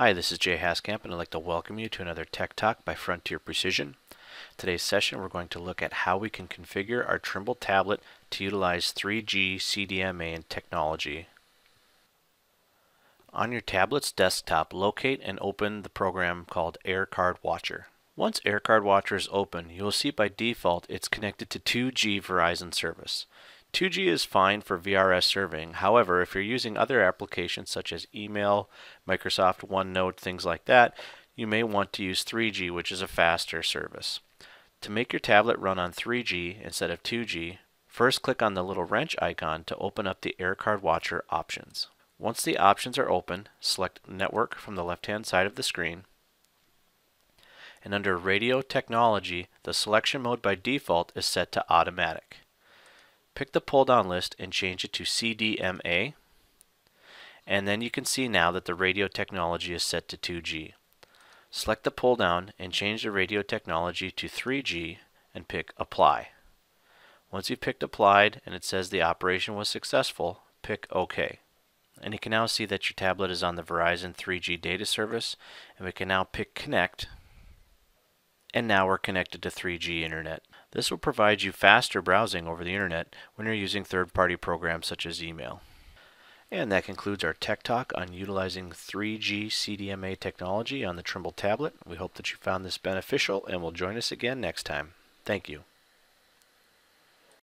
Hi, this is Jay Haskamp, and I'd like to welcome you to another Tech Talk by Frontier Precision. Today's session, we're going to look at how we can configure our Trimble tablet to utilize 3G CDMA and technology. On your tablet's desktop, locate and open the program called AirCard Watcher. Once AirCard Watcher is open, you will see by default it's connected to 2G Verizon service. 2G is fine for VRS serving. However, if you're using other applications such as email, Microsoft OneNote, things like that, you may want to use 3G, which is a faster service. To make your tablet run on 3G instead of 2G, first click on the little wrench icon to open up the AirCard Watcher options. Once the options are open, select Network from the left-hand side of the screen. And under Radio Technology, the selection mode by default is set to Automatic. Pick the pull-down list and change it to CDMA, and then you can see now that the radio technology is set to 2G. Select the pull-down and change the radio technology to 3G and pick Apply. Once you've picked Applied and it says the operation was successful, pick OK. And you can now see that your tablet is on the Verizon 3G data service, and we can now pick Connect, and now we're connected to 3G internet. This will provide you faster browsing over the internet when you're using third-party programs such as email. And that concludes our Tech Talk on utilizing 3G CDMA technology on the Trimble tablet. We hope that you found this beneficial and will join us again next time. Thank you.